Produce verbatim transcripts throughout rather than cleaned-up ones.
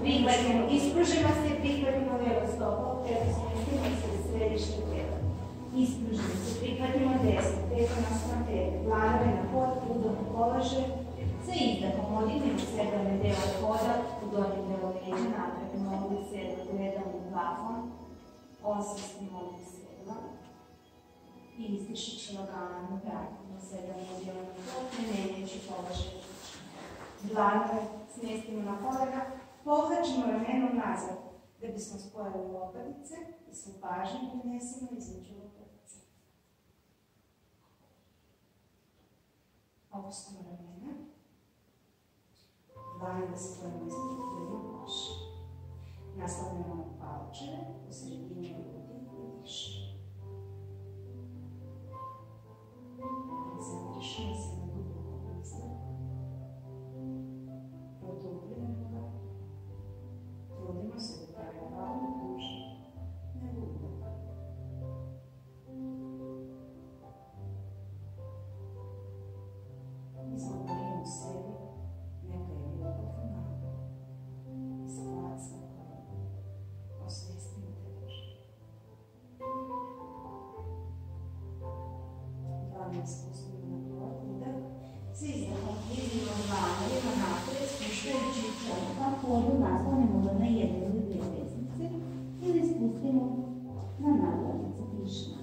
Прикладним ispruženosti prikladimo levo peto središnji tijelo. Ispruženosti prikladimo desno, peto naspram tebe, glave na pod, udobno položaj, sa izdahom odinimo srebrne delo poda, u donjem delo leđa napravimo ovdje sedlo, gledamo u glavom, osvestimo ovdje sedlo i izdišući lagano pratimo sedamo djelo na pod, ne menjajući položaj. Glave smjestimo na kolega, povlačimo ramenom nazad, da bismo spojili lopatice i svu pažnju prenesemo između lopatice. Opustimo ramena, dlane da spojimo između prednjeg koša. Nastavljamo palčeve u sredini grudi i dišemo. Zadržimo se na duboko izdahu. Produbljamo ga. Trudimo se da je glavno duže, ne duboko. Izmogljamo sebi neka je ljubav nada. Sklacamo glavu. Osvijestimo te duže. Glavno spustimo na dvor udar. S izdahom idemo glavarima napred, spuštajući čopa, kodu naslonimo ga na jedne ili dvije veznice ili spustimo na nadlaznice tišna.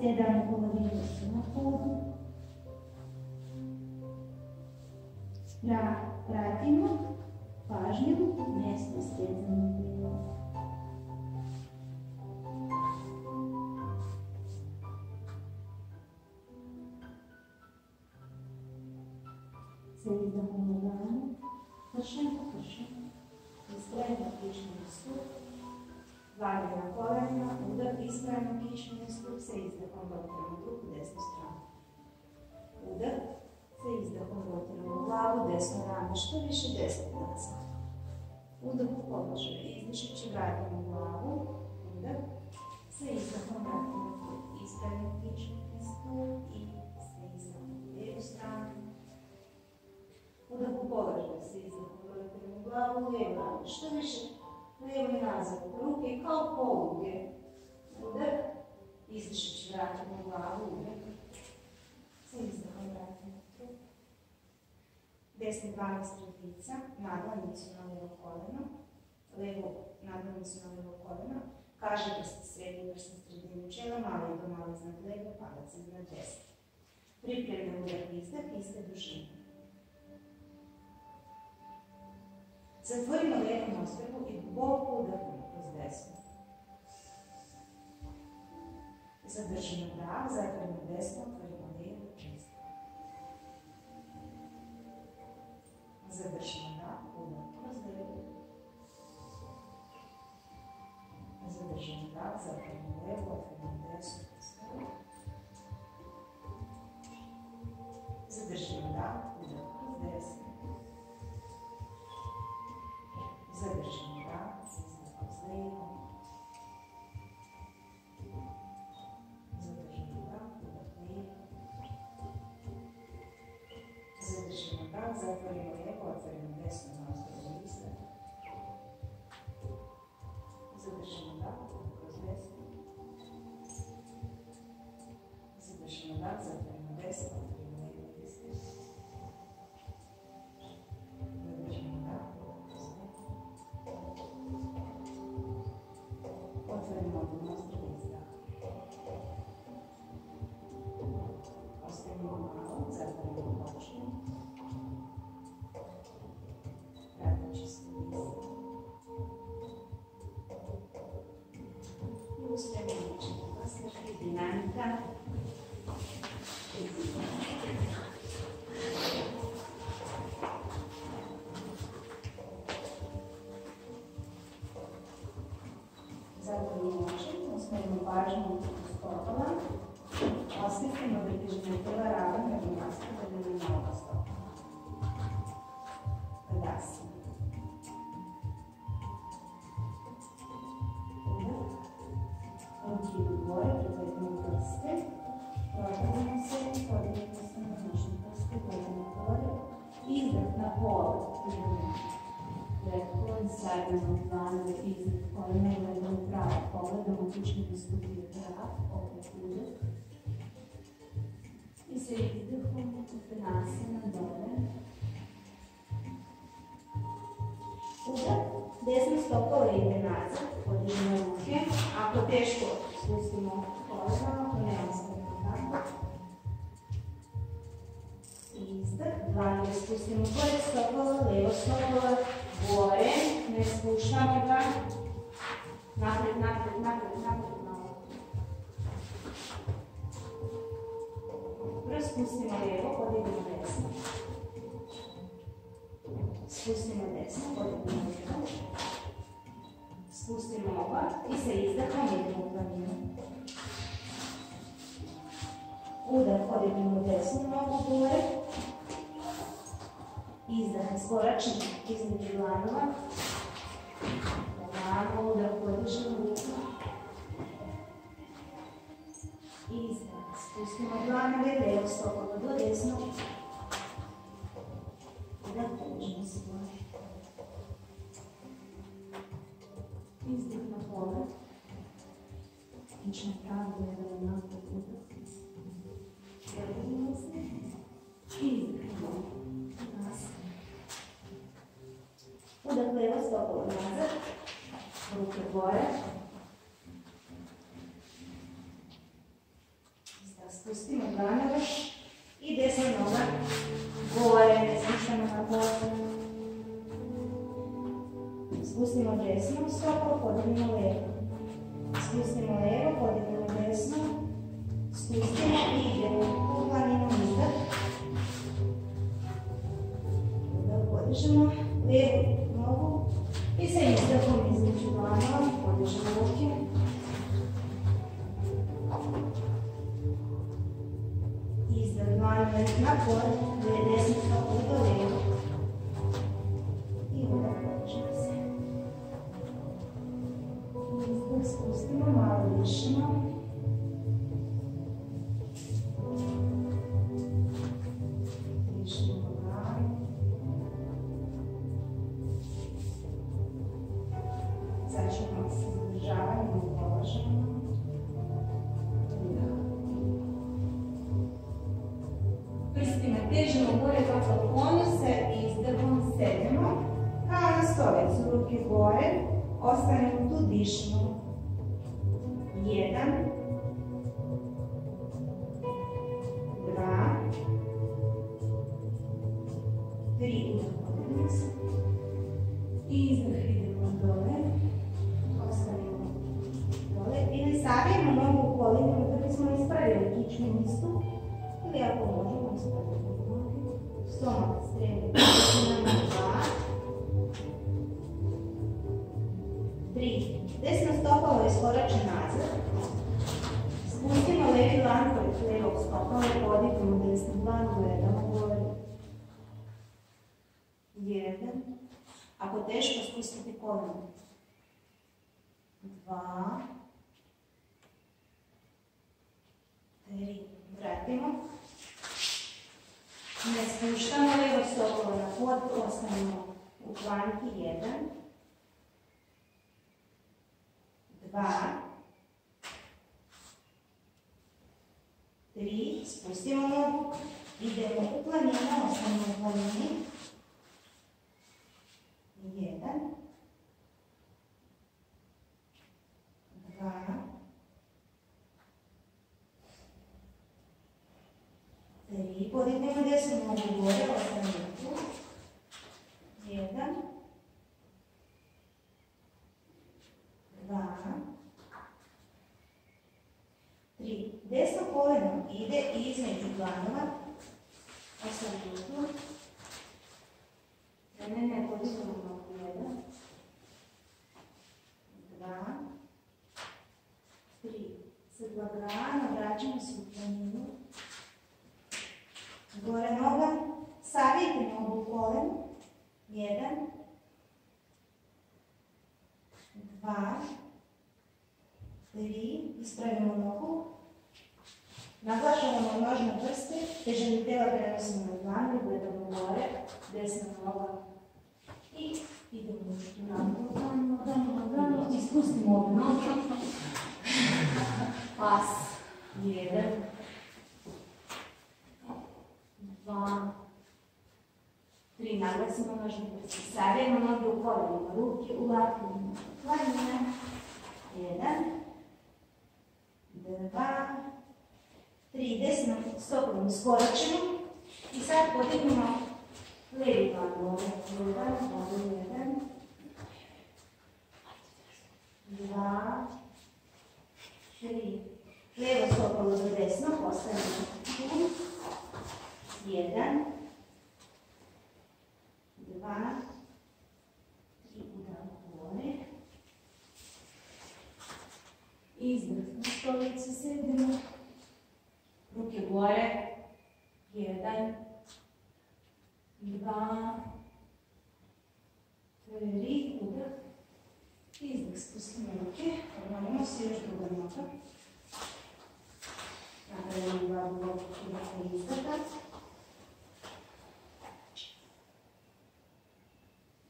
Sedamo polovinu vrstu na kodu. Pratimo pažnju mjesto stezanja tijela. Sve izdahom na dlanu, kršen po kršen, iskreno kični nastup, vlade na kolenima, udar iskreno kični nastup, se izdahom dotiramo ruku desnu stranu. Udar, se izdahom dotiramo glavu, desnu rame, što više desno nazad. Udar po položaju, izdišući vratimo glavu, udar, se izdahom vratimo put, iskreno kični nastup i se izdahom lijevu stranu. Udahu položaju se izdahom dotiramo glavu, lijevu rame, što više lijevu nazad, ruke kao poluge. Udar, izdišući vratimo glavu, udar, se izdahom vratimo. Desni dvanaest rukica, nadlanicu na lijevo koleno, levo nadlanicu na lijevo koleno, kaži prst srednji prst na sredini čela, mali do mali iznad levo, palac iznad desni. Pripremljamo udar izdah, iste dužine. Zatvorimo lijevu nostrvu i duboko udarimo kroz desnu. Zadržimo dah, zatvorimo desno, otvorimo lijevu čest. Zadržimo dah, udar kroz levu. Zadržimo dah, zatvorimo levu, otvorimo desnu kroz levu. Zadržimo dah, udar kroz desnu. Zadržimo dah, iznad kroz levu. Zadržimo dah, udar levu. Zadržimo dah, zatvorimo levu. Otvorimo desnu nostrvu iznad. Zadržimo dah, udar kroz desnu. Zadržimo dah, zatvorimo desnu, otvorimo levu iznad. Zadržimo dah, udar kroz desnu. Otvorimo ovu nostrvu iznad. Ostavimo malo, zatvorimo oči. Izdah na Paul, that coincided with one that is following the Prague Paul, the Mapuche Studio Prague, or included. И се издъхвам от една си надоле. Удар, десна стопа е единадесет, подигна руки, ако тежко спустим от колена, ако не остане така. Издъх, два не спустим от първи стопа, лева стопа, горе, не спушаме така, напред, напред, напред, напред. Спустимо лево, подигнем десно. Спустимо десно, подигнем лево. Спустимо оба и се издъхаме едно планино. Удар, подигнем десно, много горе. Издъхаме скорачни, измежду дланова. Плавно удар, подигнем рука. Издъхаме, спустимо дланове, лево стопа до десно. Да положим се горе. Издъх на пола. Лична права е на малко путък. Превърваме се. Издъх на пола. Назад. Удах лево стопа назад. Рука горе. Спустимо дланове и десна нога горе, не слушаме на пола. Спустимо десно, стопа, подигнем лево. Спустимо лево, подигнем десно. Спустимо и идем по планина мита. Да подишемо лево много и се издъхваме измежду дланова, подишемо руки. Издъхваме напор, десната стопа до лево и удържаме се. Издъх, спустимо, малко дишимо. Дишимо малко. Зачваме се задържаване на положение. Тежимо горе в поклонюся и издъхвам седемо, края на столицу, руки горе, останем додишно. Jedan, dva, tri, и издъх идемо доле, останем доле и не сабием много колени, като сме изправили кични мисто или ако можем изправим. Стомата стреми, два, три. Десна стопала изкорача назад. Спустимо леви длан пред лево стопало и подигнем десна длан гледаме горе. Jedan. Ако тежко спустите колено. Два. Три. Вратимо. Не спушаме лево стопало на под, останемо у планки, jedan, dva, tri, спустимо ногу, идемо у планина, останемо у планини, jedan, dva, три, подигнем десно много горе, останем тук. Jedan, два, три. Десно колено иде измежду дланова, останем тук. Да не не подигнем много горе. Два, три. С два края наврачаме се от планина. Горе нога, садите ногу колен, jedan, dva, tri, изправимо ногу, наглаждаме ножна пръсти, тежелите въпреносим на длан и гледаме горе, десна нога. І підемо вправо, вправо, вправо і спустимо одну. Пас. Один. Два. Три. Нагасимо ножниці. Савемо ноги у коліна. Руки уладимо. Коліна. Один. Два. Три. Десна стопами скорочимо. І зараз подивимо леві вагу. Один. Два. Три. Лево стопало до десна. Поставимо. Один. Два. Три. Удар вгору. І здихнемо столицю. Сидимо. Руки вгору. Jeden, dva, tri, udar. Izdih, spustimo ruke, odmanimo se još druga nota. Napravimo dva bloka, idete izdahat.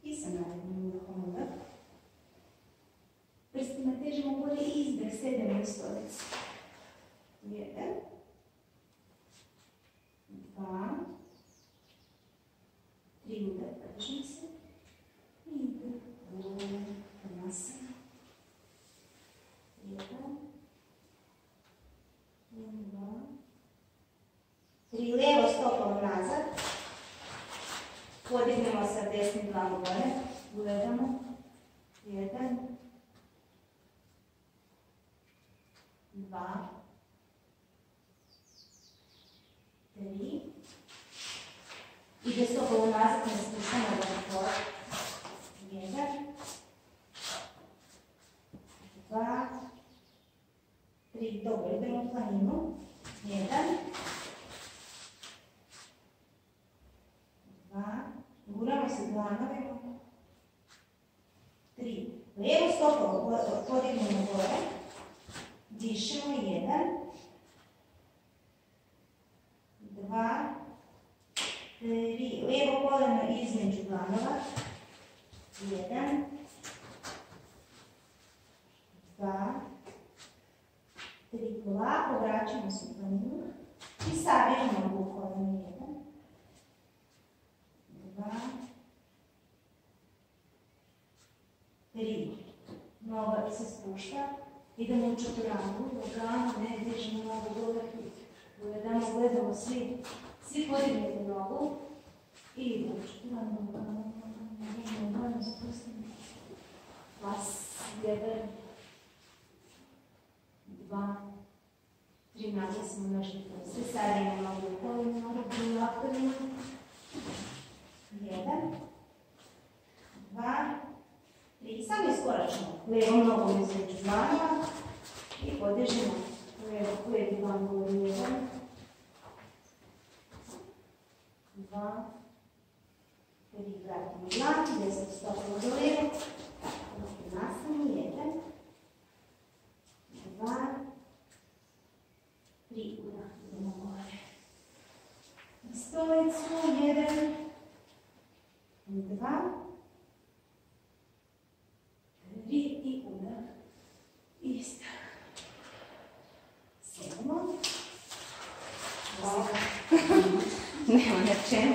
I sa narednim udahom udar. Prstima težimo bolje izdih, sedemo u stolici. Jedan. Два, три, удара, подержимся, и идем в масса. Лево, два, три, лево стопало назад, подигнемо са десни длан горе, гледамо, jedan, два, три. Ide stopalo nazad, ne spuštamo do kola. Jedan. Dva. Tri. Dobro, idemo u planinu. Jedan. Dva. Guramo se dlanove. Tri. Levo stopalo podignemo gore. Dišemo. Jedan. Два, три, лево колено između dlanova, jedan, dva, tri, polako vraćamo se u planinu i sabijemo nogu u koleno, jedan, dva, tri, noga se spušta, idemo u četvranku, lagano, ne dižemo nogu dole, gledamo, gledamo svi, svi podignete nogu i učinimo, spustimo, pas, jedan, dva, tri, naglasimo nožnice, sve sadimo nogu u kolima, u laktanima, jedan, dva, tri, samo iskoračno, levom nogom između dlanova i podižemo, levo, levi dlan govori jedan, dva, tri, vratimo dlan, desno stopalo do levo, ruke nasamo, jedan, dva, tri, udah, idemo gore. Na stolicu, jedan, dva, tri i udah, isto. Sedemo. Hvala. Nema na čemu.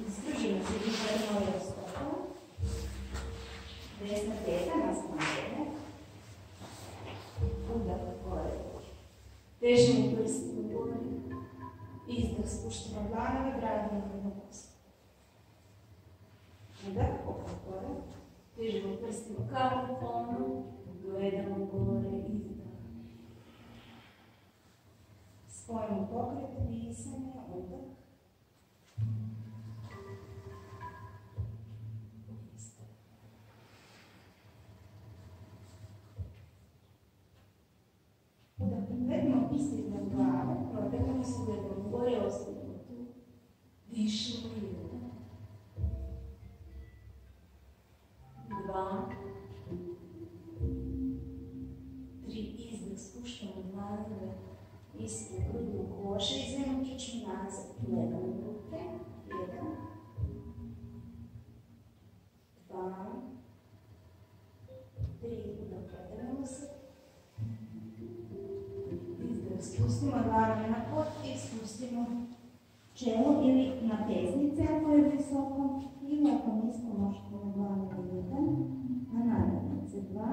Izdržimo se više moje stopu. Desna teta, nas nađe. Udah gore. Težimo prstima gore. Izdah, spuštimo dlanove, gradimo na kost. Udah, opak gore. Težimo prstima kao u polnu. Gledamo gore, izdah. Spojimo pokret, disanje, udah. Vedimo мысли добра, продай мысли добра, дыши мирно. Два, три, издых спущенные глаза, из груди кожи, из руки чиназа, пледом в руке, пледом. Два, три, продай мысли. Spustimo glave na pot i spustimo čelo ili na pesnice ako je visoko ili ako nisko možete na glavu na jedan, a nadalnice dva,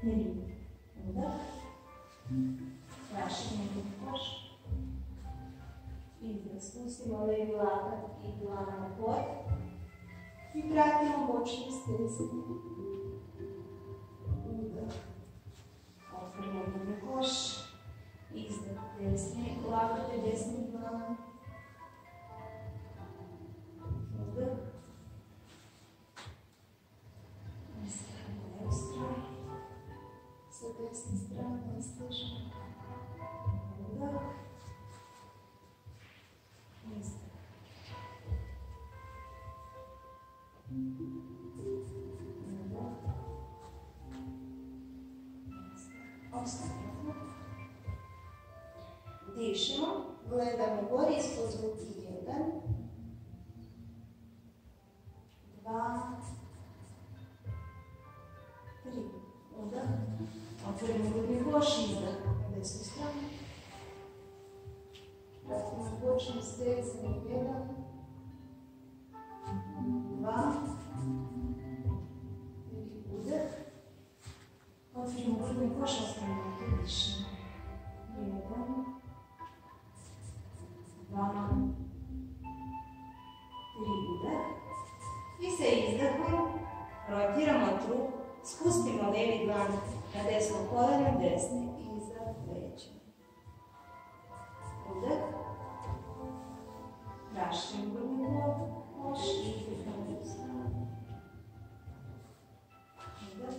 tri, udah, prašimo u koš, izdah, spustimo levi lakat i glava na pot i pratimo bočni stisk. Приемный кош, издох десны, лапоты десны плавно, вдох, расстраивай, расстраивай, соответственно, странно слышно, вдох, издох. Dišimo, gledamo gore, ispozvuti jedan, dva, tri, udah, otvorimo grudni koš, izdah na desnu stranu, pratimo bočni stezanje jedan, dva, tri, udah, otvorimo grudni koš, ostavimo tu dišimo, jedan, dva, tri, udah i sa izdahom rotiramo trup, spustimo levi dlan na desno koleno, desni iza leđa, udah, prašimo grudni koš i izdahom ustajamo, udah, izdah.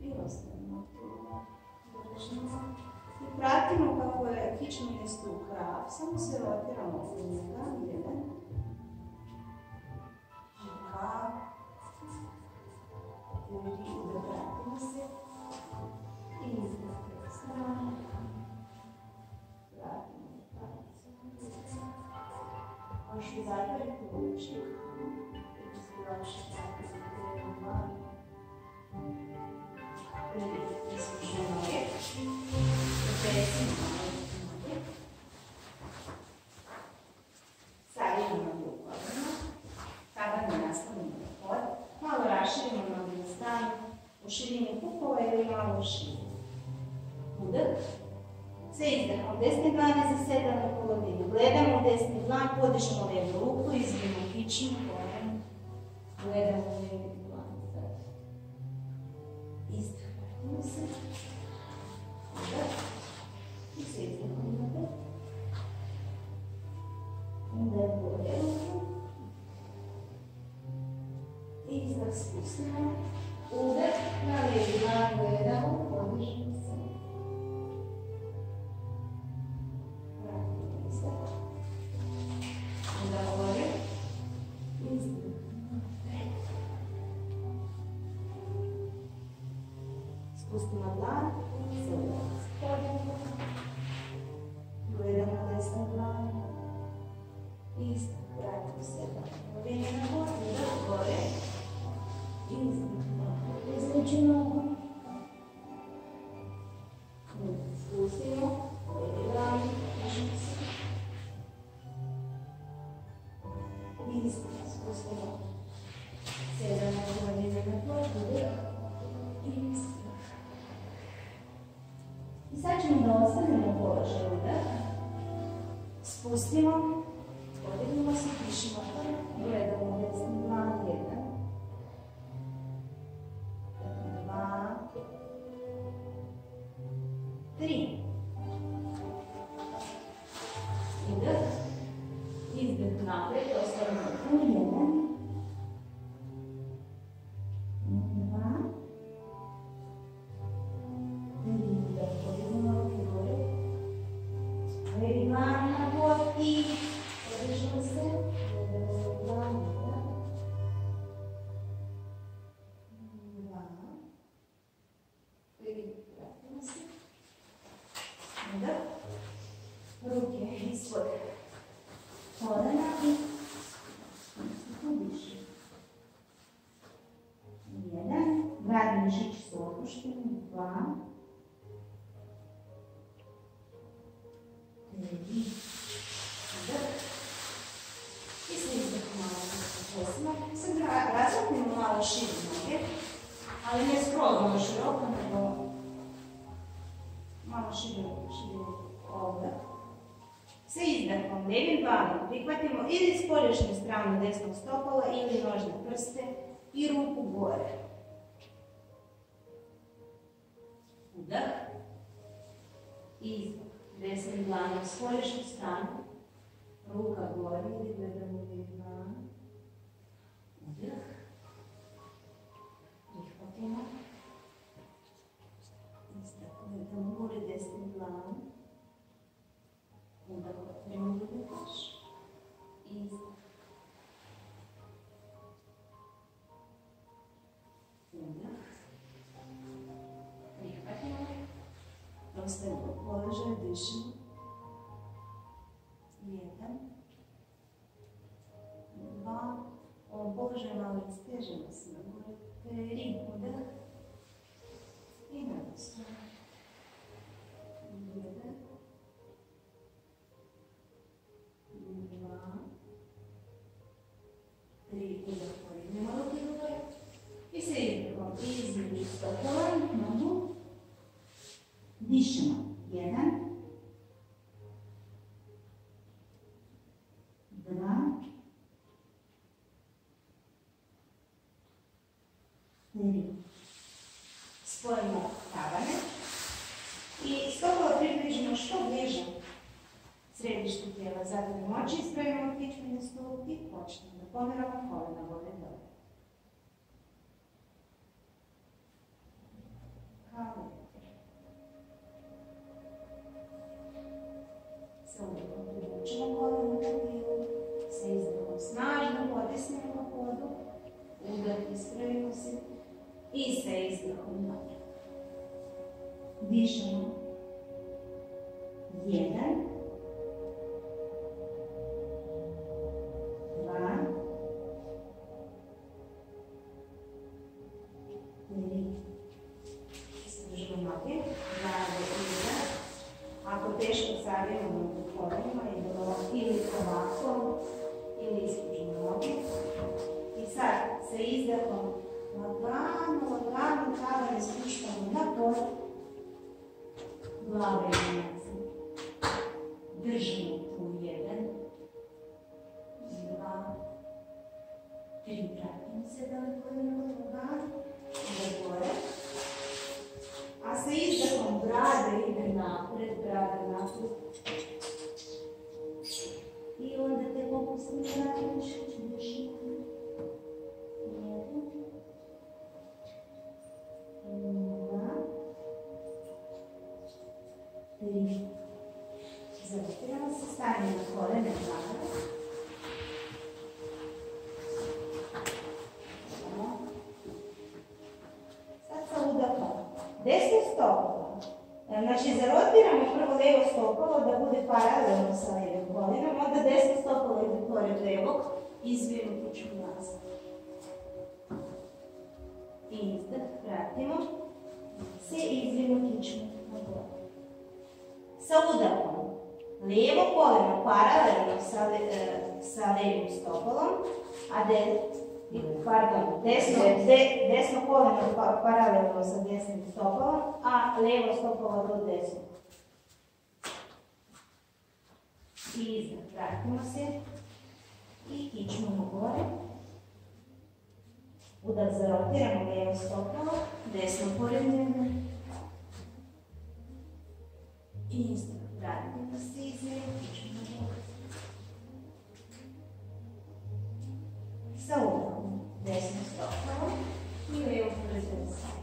I ostavimo i pratimo kako je kični list u krav, samo se rotiramo u njega, jedan i krav i odobratimo se i izgledamo stranu, vratimo palicu, možu zatvoriti oči. Ваши пальцы в голову. Приведите свой ноги. Потрясим ноги. Садим ноги укладно. Падаем на основной проход. Мало расширим ноги на стану. У ширины пупова или мало шире. Удах. С издахом десни длани заседаме половину. Гледаме десни длан, подишемо леву руку, изгибамо кични корен. Gledamo levi dlan sad. Izdeh, vratimo se. Udah. I se izdahom napred. Onda je bolje ruku. Izdah spustimo. Udah. Na levi dlan gledamo. Podišemo se. Vratimo se. Onda bolje. Izdah. Spustimo dlan, sada spodimo, gledamo desnu dlanu, izdah, vratimo se polovine na bod, udah, gore, izdah, između nogu, spustimo, levi dlan, dižemo se, izdah, spustimo, sedamo polovine na bod, udah, izdah. I sad ćemo da ostanemo u položaju, udah. Spustimo, podignemo se, pišimo, gledamo desni dlan, jedan, dva, Бережіть соплюшками. Два. Три. І слідних мало. Восьма. Разом ми мали шість ноги, але не спробували широко, бо мало широко, широко. Овдих. С издахом, не винваном, прихватимо или с полишню страну десnog стопала, или ножни прсте и руку горе. Вдах. Издах. Десным дланом с полишню страну. Рука горе, или гледамо винваном. Вдах. Прихватимо. Издах. Гледамо горе, десным дланом. Вдох, прямо видиш. Іздох. Вдох. Прихватимо. Ростемо, полежимо, дишимо. Єдем. Два. Обожимо, але стежимося на горі. Три. Вдох. І навіщо. Єдем. Три, вдох, поднимаем руки вверх. И середину. И изменить стопой, ногу. Дышим. Один. Два. Три. Споем таваны. И стопу приближено, что ближе. Središte tijela, zatim oči, ispravimo kičmeni stup i počnemo da pomeramo kolena vode dole. Kao vjetar. Sa udakom privučimo kolena u tijelu, sa izdahom snažno potisnemo vodu, udah ispravimo se i sa izdahom dobro. Dišemo. Jedan. Paralelno sa desnim stopalom, a levo stopalo do desnog. I izdah, vratimo se i kičmamo gore. Udah zarotiramo levo stopalo, desno porednjeno. I izdah, vratimo se i izdah, kičmamo gore. Sa udahom, desno stopalo. И лево порезен сай.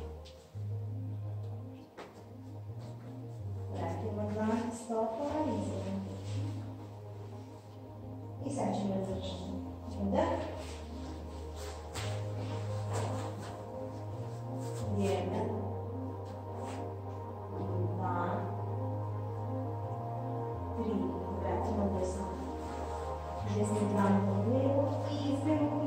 Вратимо два стопала и изгледам. И сега ще разръчим. Вдъх. Еден. Два. Три. Вратимо десна. Десни два на лево и изгледам.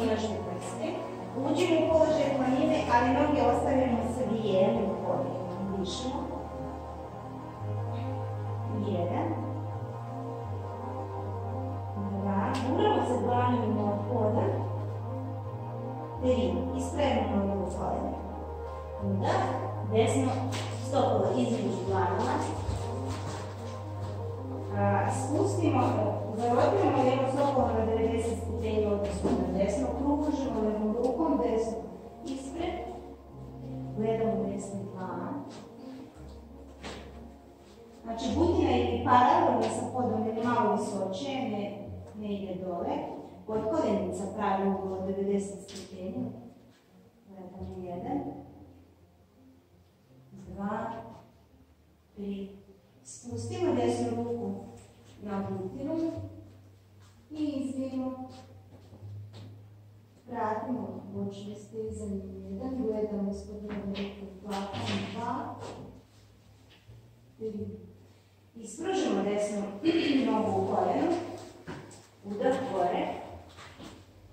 сумножити листи, лучені положи планини, але ноги оставимо собі. Є, виходимо, пишемо. Jedan. Dva. Guramo se dlanima od poda. Tri. I spremamo do uzhodine. Udah. Desno stopalo između dlanima. Spustimo, zarobimo jedno stopalo na devedeset stupnji odnosno na desno. Kružimo levom rukom desno ispred. Gledamo desni plan. Znači, butina ili paralelna sa podom je malo visoče, ne ide dole. Potkolenica pravi ugol od devedeset stepeni. Gledamo jedan, dva, tri. Spustimo desnu ruku na butinu i izvijemo. Vratimo bočne stezanje jedan, gledamo ispod ruku platamo dva, tri. Ispružimo desnu nogu u koljenu, udah gore,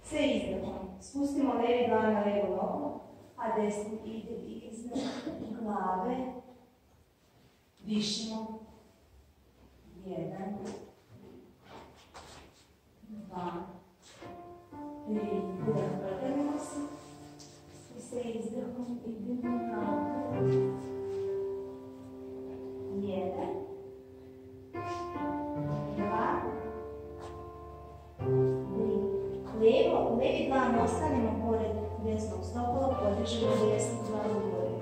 sve izdahom. Spustimo levi dlan na levu nogu, a desni ide iznad glave. Dišimo. Jedan, dva, tri, udah vrtenimo se. I sve izdahom idemo na okret. Jedan. Levo, levi dlan ostanemo pored desnog stopala, podižemo desnu dlan u gore.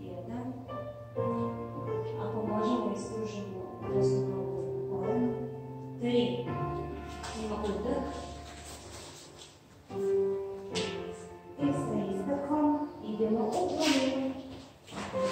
Jedan. Ako možemo, ispružimo desnu nogu u kolenu. Tri. Ima udah. I sa izdahom idemo u planinu. Три.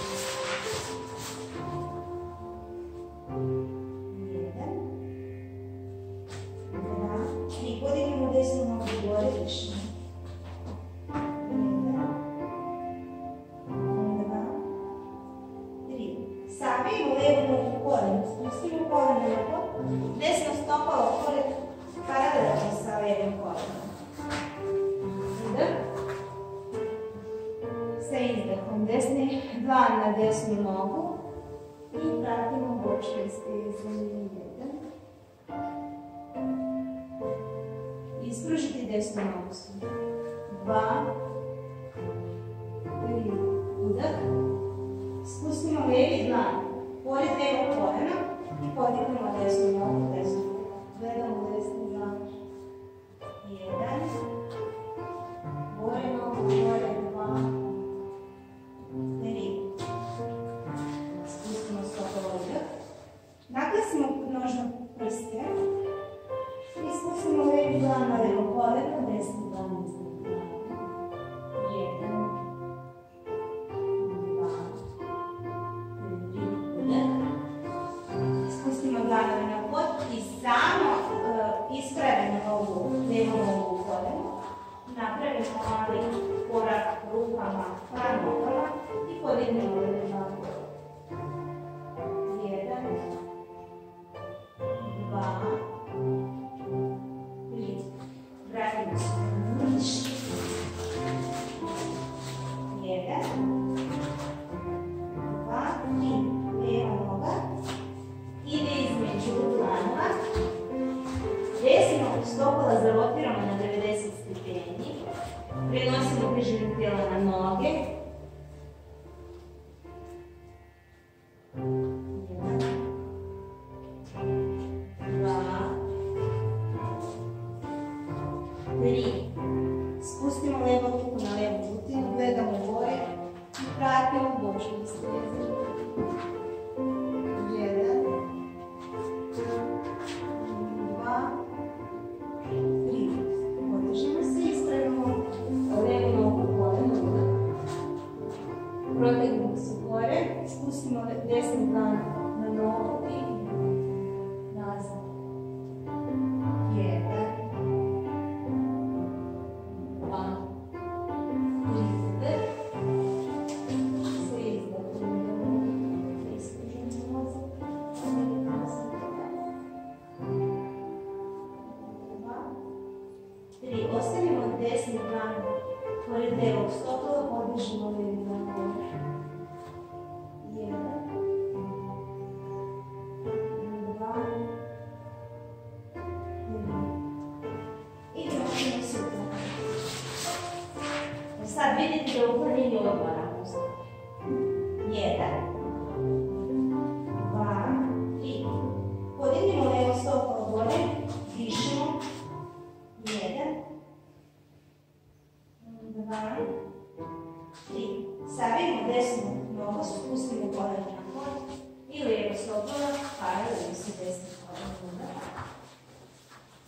sopra fare un semestre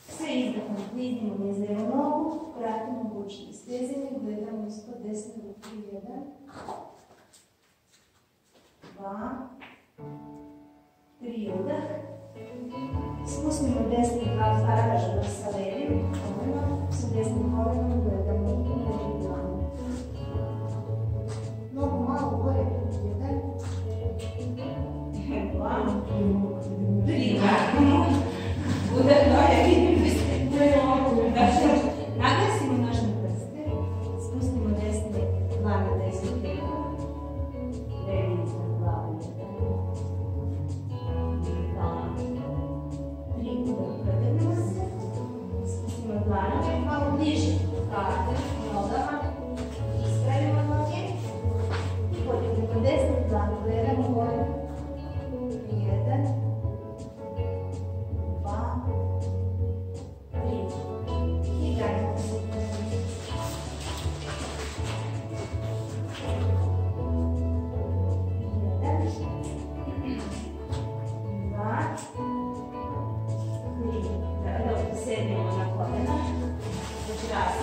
Все видимо не знае много, кратно обучи. Изтезени до едно место, десна руки, еден, два, три удах. Спуснемо десни два фаража на савери, колено, с десни колено до еден руки, еден. Много малко горе, еден, два, три удах. Удах ноя видно. Gracias.